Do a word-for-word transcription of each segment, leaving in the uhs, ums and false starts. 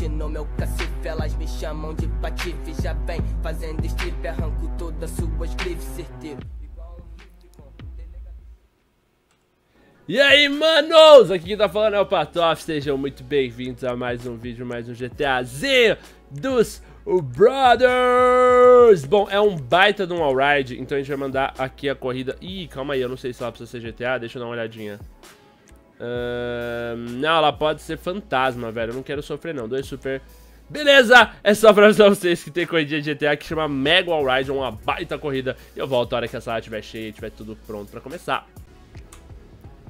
Mexe no meu cacife, elas me chamam de patife. Já vem fazendo strip, arranco todas suas grifes, certeiro. E aí, manos! Aqui quem tá falando é o Patof. Sejam muito bem-vindos a mais um vídeo, mais um GTAzinho dos Brothers! Bom, é um baita de um Wall Ride, então a gente vai mandar aqui a corrida... Ih, calma aí, eu não sei se ela precisa ser G T A, deixa eu dar uma olhadinha. Uh, não, ela pode ser fantasma, velho, eu não quero sofrer não, dois super... Beleza, é só pra avisar vocês que tem corridinha de G T A que chama Mega Wall Ride, uma baita corrida. E eu volto a hora que a sala estiver cheia e tiver tudo pronto pra começar.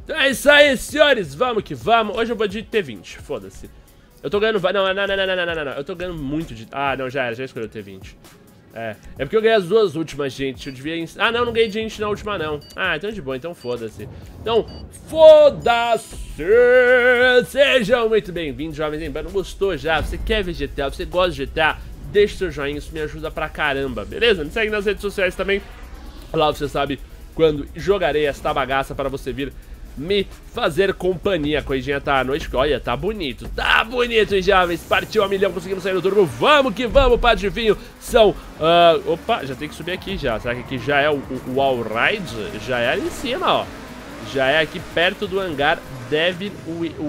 Então é isso aí, senhores, vamos que vamos. Hoje eu vou de T vinte, foda-se. Eu tô ganhando... Não, não, não, não, não, não, não, eu tô ganhando muito de... Ah, não, já era, já escolheu o T vinte. É, é porque eu ganhei as duas últimas, gente, eu devia... Ah, não, não ganhei gente na última, não. Ah, então de boa, então foda-se. Então, foda-se! Sejam muito bem-vindos, jovens, lembrando, gostou já? Você quer ver G T A, você gosta de G T A? Deixa o seu joinha, isso me ajuda pra caramba, beleza? Me segue nas redes sociais também. Lá você sabe quando jogarei esta bagaça para você vir... me fazer companhia. A coisinha tá à noite, olha, tá bonito. Tá bonito, hein, jovens? Partiu a milhão, conseguimos sair do turbo. Vamos que vamos, Padivinho. São, uh, opa, já tem que subir aqui já. Será que aqui já é o, o Wall Ride? Já é ali em cima, ó. Já é aqui perto do hangar Devin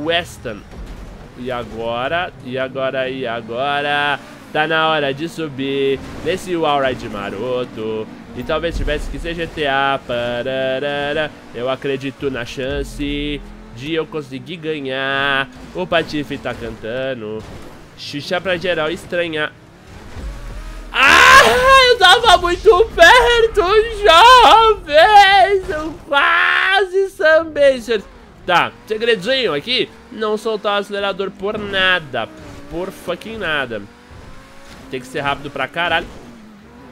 Weston. E agora, e agora, e agora tá na hora de subir nesse Wall Ride maroto. E talvez tivesse que ser G T A. Pararara. Eu acredito na chance de eu conseguir ganhar. O Patife tá cantando. Xuxa pra geral estranhar. Ah, eu tava muito perto, jovens. Eu quase sambei. Tá, segredinho aqui. Não soltar o acelerador por nada. Por fucking nada. Tem que ser rápido pra caralho.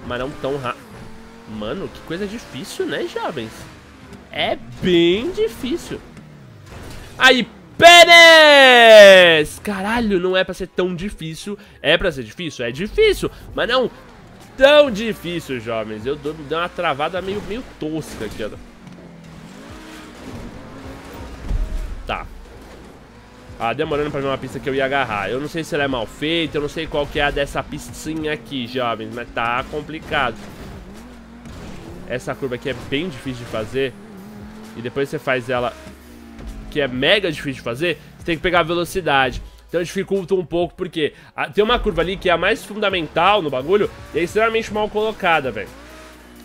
Mas não tão rápido. Mano, que coisa difícil, né, jovens? É bem difícil. Aí, Pérez! Caralho, não é pra ser tão difícil. É pra ser difícil? É difícil, mas não tão difícil, jovens. Eu dou, dou uma travada meio, meio tosca aqui, ó. Tá. Ah, demorando pra ver uma pista que eu ia agarrar. Eu não sei se ela é mal feita, eu não sei qual que é a dessa pistinha aqui, jovens. Mas tá complicado. Essa curva aqui é bem difícil de fazer. E depois você faz ela, que é mega difícil de fazer, você tem que pegar a velocidade. Então dificulta um pouco, porque a, tem uma curva ali que é a mais fundamental no bagulho e é extremamente mal colocada, velho.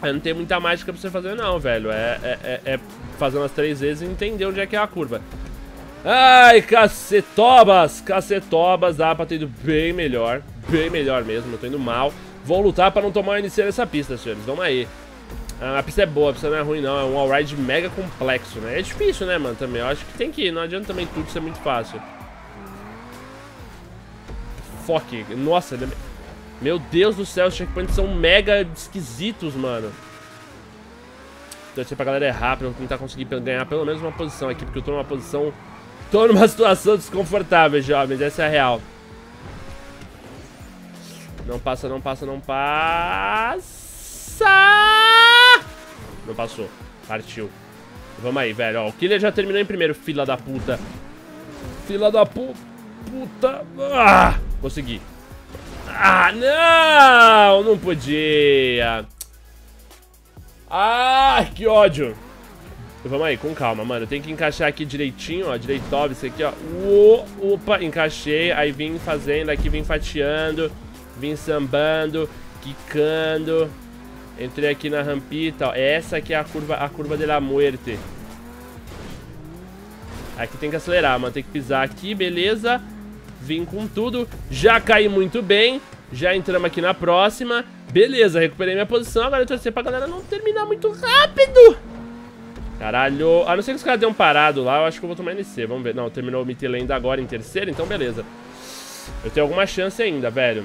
Não tem muita mágica pra você fazer não, velho. É, é, é, é fazer umas três vezes e entender onde é que é a curva. Ai, cacetobas, cacetobas. Dá pra ter ido bem melhor. Bem melhor mesmo, eu tô indo mal. Vou lutar pra não tomar o início dessa pista, senhores. Vamos aí. A pista é boa, a pista não é ruim não, é um Wall Ride mega complexo, né? É difícil, né, mano, também. Eu acho que tem que ir, não adianta também tudo ser muito fácil. Fuck, nossa, meu Deus do céu, os checkpoints são mega esquisitos, mano. Então, se pra galera errar, pra eu tentar conseguir ganhar pelo menos uma posição aqui, porque eu tô numa posição... Tô numa situação desconfortável, jovens, essa é a real. Não passa, não passa, não passa... Não passou, partiu. Vamos aí, velho, ó, o Killer já terminou em primeiro. Fila da puta. Fila da pu... puta ah, consegui. Ah, não, não podia. Ah, que ódio. Vamos aí, com calma, mano. Tem que encaixar aqui direitinho, ó, direito, óbvio, isso aqui, ó. Opa, encaixei. Aí vim fazendo aqui, vim fatiando. Vim sambando. Quicando. Entrei aqui na rampita, ó. Essa aqui é a curva, a curva de la muerte. Aqui tem que acelerar, mano. Tem que pisar aqui, beleza. Vim com tudo. Já caí muito bem. Já entramos aqui na próxima. Beleza, recuperei minha posição. Agora eu torcer pra galera não terminar muito rápido. Caralho. A não ser que os caras tenham parado lá, eu acho que eu vou tomar N C. Vamos ver. Não, terminou o Mitel ainda agora em terceiro, então beleza. Eu tenho alguma chance ainda, velho.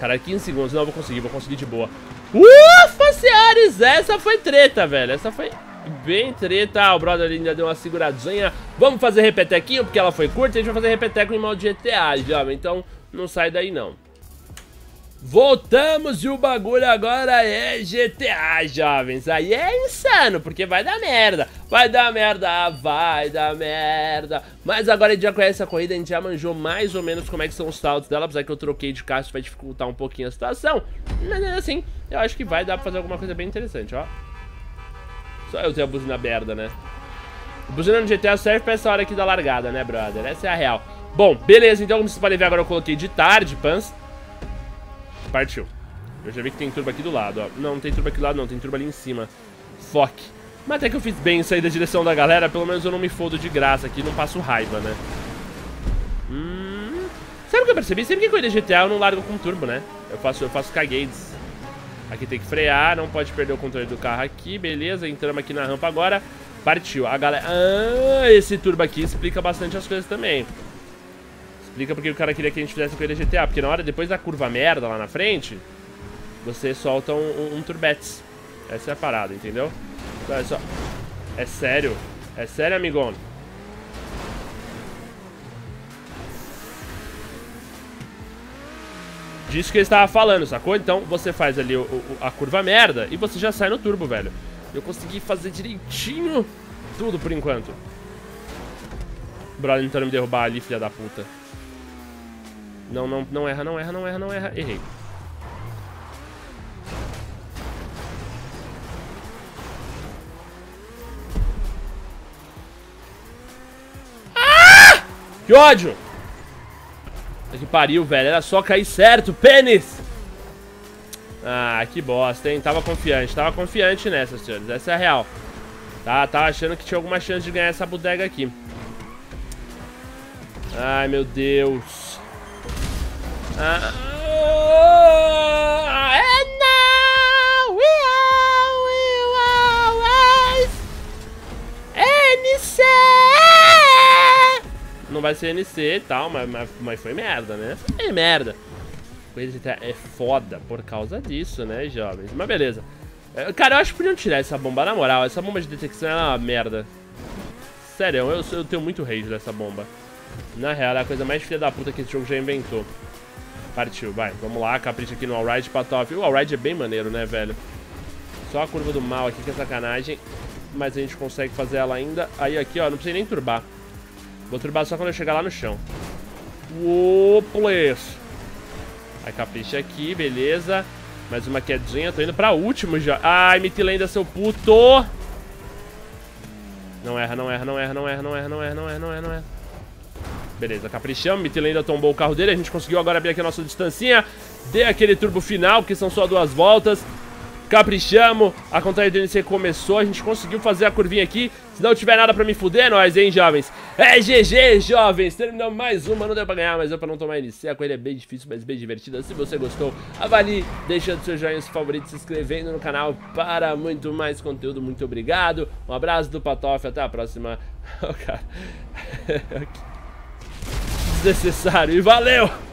Caralho, quinze segundos. Não, eu vou conseguir, vou conseguir de boa. Ufa, senhores, essa foi treta, velho. Essa foi bem treta. Ah, o brother ainda deu uma seguradinha. Vamos fazer repetequinho, porque ela foi curta. E a gente vai fazer repeteco em modo G T A, jovem. Então, não sai daí, não. Voltamos e o bagulho agora é G T A, jovens. Aí é insano, porque vai dar merda. Vai dar merda, vai dar merda. Mas agora a gente já conhece a corrida, a gente já manjou mais ou menos como é que são os saltos dela. Apesar que eu troquei de carro, isso vai dificultar um pouquinho a situação. Mas assim, eu acho que vai dar pra fazer alguma coisa bem interessante, ó. Só eu ter a buzina aberta, né? A buzina no G T A serve pra essa hora aqui da largada, né, brother? Essa é a real. Bom, beleza, então como vocês podem ver agora eu coloquei de tarde, pans. Partiu. Eu já vi que tem turbo aqui do lado, ó. Não, não tem turbo aqui do lado não, tem turbo ali em cima. Fuck. Mas até que eu fiz bem sair da direção da galera. Pelo menos eu não me fodo de graça aqui, não passo raiva, né? Hum... Sabe o que eu percebi? Sempre que corrida G T A eu não largo com turbo, né? Eu faço, eu faço cagades. Aqui tem que frear, não pode perder o controle do carro aqui. Beleza, entramos aqui na rampa agora. Partiu. A galera... Ah, esse turbo aqui explica bastante as coisas também. Explica porque o cara queria que a gente fizesse com ele G T A. Porque na hora, depois da curva merda lá na frente, você solta um, um, um turbetes. Essa é a parada, entendeu? Então é só... É sério? É sério, amigão? Disso que eu estava falando, sacou? Então você faz ali o, o, a curva merda e você já sai no turbo, velho. Eu consegui fazer direitinho tudo por enquanto. O brother tentando me derrubar ali, filha da puta. Não, não, não erra, não erra, não erra, não erra. Errei. Ah! Que ódio! Que pariu, velho. Era só cair certo, pênis! Ah, que bosta, hein? Tava confiante, tava confiante nessa, senhores. Essa é a real. Tá, tava achando que tinha alguma chance de ganhar essa bodega aqui. Ai, meu Deus. Ah, oh, and now we are, we are always N C. Não vai ser N C e tal, mas, mas, mas foi merda, né? É merda. É foda por causa disso, né, jovens? Mas beleza. Cara, eu acho que podiam tirar essa bomba, na moral. Essa bomba de detecção é uma merda. Sério, eu, eu tenho muito rage dessa bomba. Na real, é a coisa mais filha da puta que esse jogo já inventou. Partiu, vai, vamos lá, capricha aqui no Wall Ride, Patof. O Wall Ride é bem maneiro, né, velho? Só a curva do mal aqui, que é sacanagem. Mas a gente consegue fazer ela ainda. Aí aqui, ó, não precisa nem turbar. Vou turbar só quando eu chegar lá no chão. Uou, please. Aí capricha aqui, beleza. Mais uma quedinha, tô indo pra último já. Ai, me tila ainda, seu puto. Não erra, não erra, não erra, não erra, não erra, não erra, não erra, não erra, não erra. Beleza, caprichamos, Mithila ainda tombou o carro dele. A gente conseguiu agora abrir aqui a nossa distancinha. Dê aquele turbo final, porque são só duas voltas. Caprichamos. A contagem do N C começou, a gente conseguiu fazer a curvinha aqui. Se não tiver nada pra me fuder, é nóis, hein, jovens. É G G, jovens. Terminamos mais uma, não deu pra ganhar, mas deu pra não tomar N C. A corrida é bem difícil, mas bem divertida. Se você gostou, avalie, deixando seu joinha, seu favorito, se inscrevendo no canal para muito mais conteúdo. Muito obrigado. Um abraço do Patof, até a próxima. Oh, cara. Desnecessário, e valeu!